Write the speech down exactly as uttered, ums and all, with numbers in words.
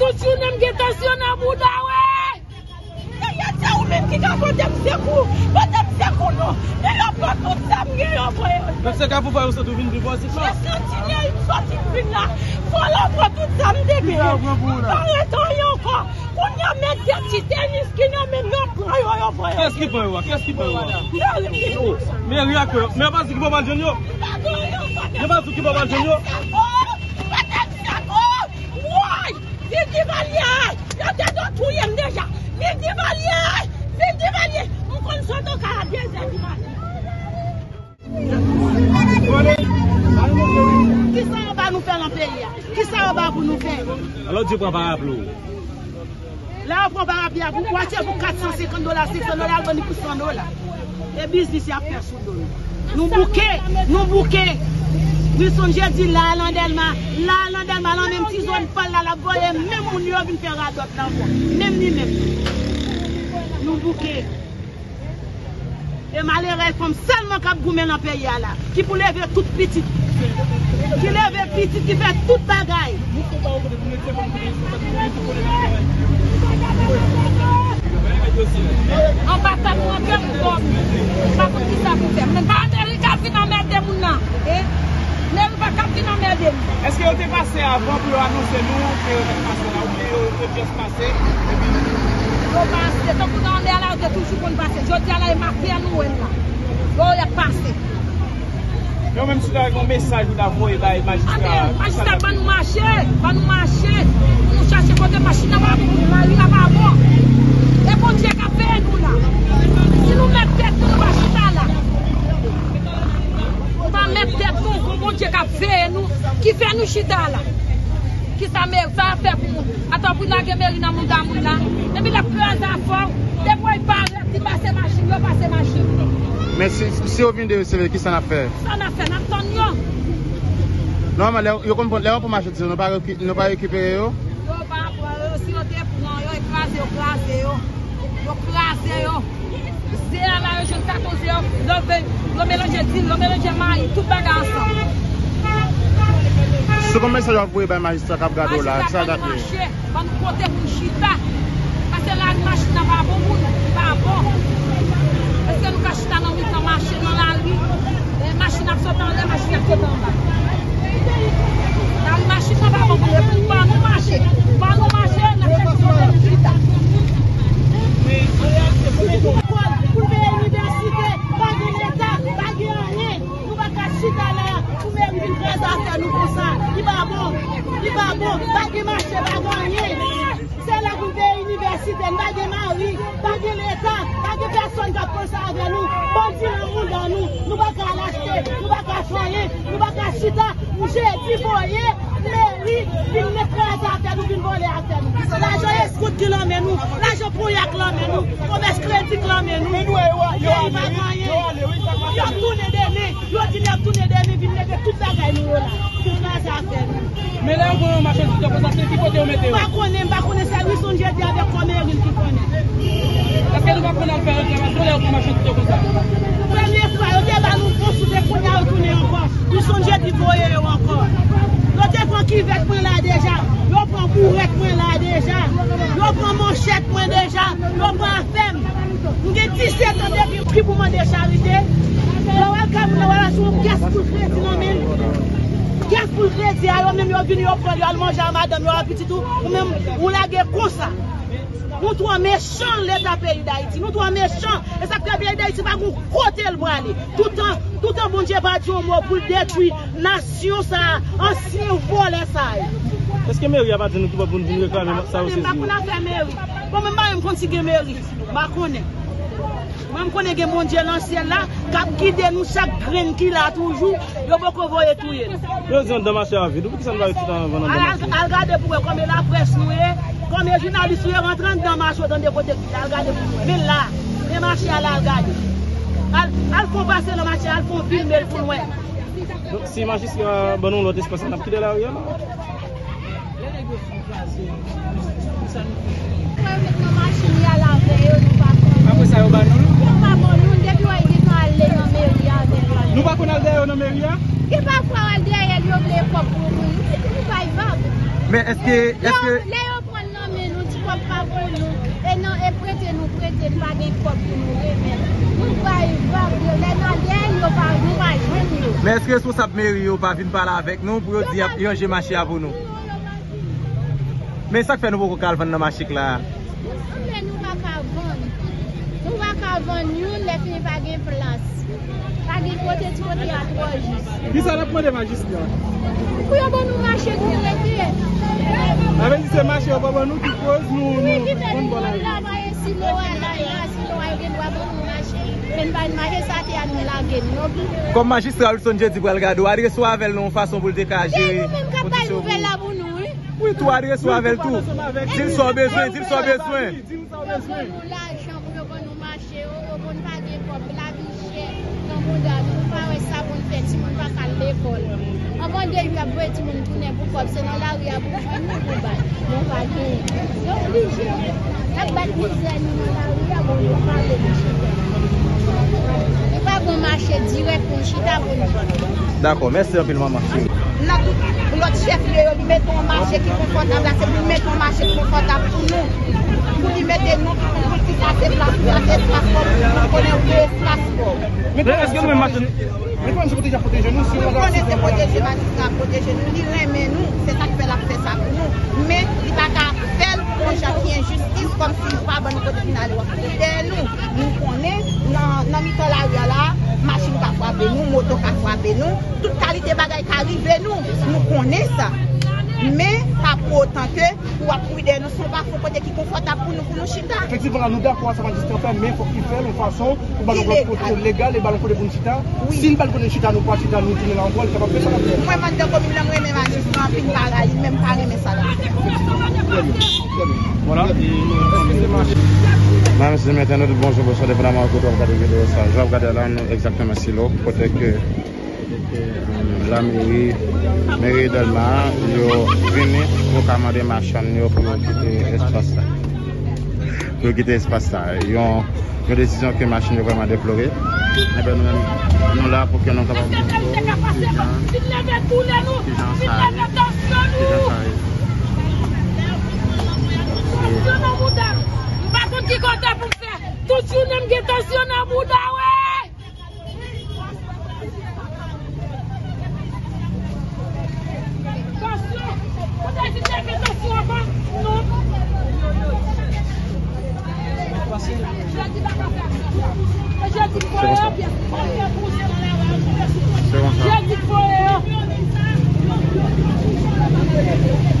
tout sur nous qui tension dans boudawe. Il y a même qui va porter secours, porter secours nous. Il a pas tout ça m'gay envoyer. Parce que vous voyez ça devine devant c'est pas. Je continue une sortie vin là. Faut l'envoyer tout ça m'dégay. Arrêtons encore. On y a mettre identité qui n'a même pas. Qu'est-ce qui peut voir? Qu'est-ce qui peut voir? Mais rien que mais pas ce qui va manger nous. Il va tout qui va manger nous. Vite valier, la tête de tout yem déjà. Vite valier, vite valier. On consomme au Carabien, c'est animal. Qui ça va nous faire dans le pays? Qui ça va pour nous faire? Alors Dieu prend par rapport. Là on prend par rapport. Vous croyez pour quatre cent cinquante dollars, six cents dollars, on dit pour cent dollars. Et business y a fait sous dollars. Nous bouquet, nous bouquet. Nous sommes jeudi là, l'Andelma, là, l'Andelma, là, même si on parle là, la voie, même on y a une faire à d'autres là-bas. Même ni même. Nous bouquets. Et malheureusement, comme seulement cap gourmet dans le pays là, qui pour lever toute petite, qui lève petite, qui fait toute bagaille. On va pas pour faire mon corps. On va pour qui ça pour faire. Mais pas de qui dans mettre mon nom. Est-ce que vous êtes passé avant pour annoncer nous que vous êtes passé là ou que vous êtes passé? Vous passez, tant que vous êtes là, vous êtes toujours passé. Je dis à la marquée à nous, vous êtes passé. Mais même si vous avez un message, vous avez un magistrat. Le magistrat va nous marcher, va nous marcher. Nous cherchons pour des machines avant, il n'y a pas avant. Et bon Dieu qui a fait nous là. Si nous mettons tête dans le magistrat là, on va mettre tête nous. Mon Dieu qui a fait nous, qui fait nous chita là, qui ça a fait pour nous. Attends, pour nous, nous avons dans nous là. Et puis la plus d'enfants, des fois ils parlent, ils passent les machines, ils passent les machines. Mais si, si on vient de recevoir, qui ça a fait? Ça a fait, nous attendons. Non, mais vous comprenez, les gens pour m'acheter, nous n'avons pas récupéré. Nous n'avons pas récupéré, si on te prend, on écrase, on écrase, on écrase. C'est la région de quatorze heures, on mélange d'île, on mélange maïs, tout bagage ensemble. C'est combien ça doit vous aider, magistrat Capgado là? Ça doit nous marcher, on nous porter pour chita. Parce que là, la machine n'a pas bon, pas bon. Parce que nous cachons dans le dans marché, dans la rue. Les machines sont dans les machines sont dans là. Dans la machine n'a pas bon, on ne pas nous marcher. Pas nous marcher, on a fait tout le chita. Mais c'est pour il n'y a pas de nous qui va nous dire que ça aussi. Je ne sais pas faire mairie. Pour moi, je ne sais pas mairie. Je connais. Je connais que mon Dieu l'ancien là, qui guide nous chaque grain qui là toujours, il faut qu'on voie tout. Je dis on dommage à la vie. Pourquoi ça ne va pas tout le temps? Regardez pour comme la presse nous est, comme les journalistes sont en train de marcher dans des côtés. Regardez pour mais là, les marchés à la regarder. Elles font passer le marché, elles font filmer pour loin. Donc si magistrat, bon, on l'autre espace, on a quitté la rue. Après ça, on va nous. Nous pas connaître derrière nos mairies. Qui va prendre derrière les pour nous? Nous pas y. Mais est-ce que est-ce que pas pour nous. Et non, et prêtez nous, prêtez pas des coffres pour nous remettre. Nous ne pouvons pas. Mais est-ce que responsable mairie ne pas venir parler avec nous pour dire qu'il y a un marché pour nous? Mais ça fait nous beaucoup de calme dans le marché là. Nous les filles pas de place. Pas de côté de côté à trois juste. Qui ça n'a pas de magistrat? Pour y nous marcher pour les filles. Avec ce marché, on va nous qui pose nous. Oui, qui fait nous là-bas et si nous là, si nous avons des droits pour nous marcher. Mais nous allons marcher ça qui a nous la. Comme magistrat, nous sommes dit pour le garder. Adressons avec nous façon pour le décager. Et nous-mêmes capables de nouvelles là pour nous. Oui, toi adressons avec tout. S'ils sont besoin, s'ils sont besoin. S'ils sont besoin. D'accord, merci un peu maman. L'autre chef, lui met un marché qui est confortable, c'est lui mettre un marché confortable pour nous. Pour lui mettre nous, pour lui placer place, placer place, pour nous connaître le place. Est-ce que nous maintenant, nous connaissons déjà protéger nous? Nous connaissons protéger, protéger nous, il aime nous, c'est ça qui fait la paix ça pour nous. Mais il va faire pour chacun justice comme s'il n'y a pas de bonne côté de la loi. Nous, nous connaissons, dans la mitan la rue là, machine qui a frappé nous, moto qui a frappé nous, toute qualité de bagaille qui arrive nous, nous connaissons ça. Mais pas pour autant que pour appuyer nous ne sommes pas côté qui confortable pour nous pour nous chita. Effectivement, nous d'accord, ça va juste faire, mais il faut qu'il fasse de façon pour le côté légal et le côté de chita. Si nous ne pouvons pas chita, nous ne pouvons pas chita, nous ne pouvons pas chita, nous ne pouvons pas chita. Moi, je même magistrat, puis je même pas aimer ça. Voilà. Madame, c'est maintenant notre bonjour, bonsoir, de vraiment à côté de vidéo. Je regarde là, exactement silo, côté que. La mairie, mairie d'Alma, ils viennent pour commander marchand pour quitter l'espace. Pour quitter l'espace. Ils ont une décision que machine est vraiment déplorée. Nous sommes là pour que nous puissions faire. C'est bon ça.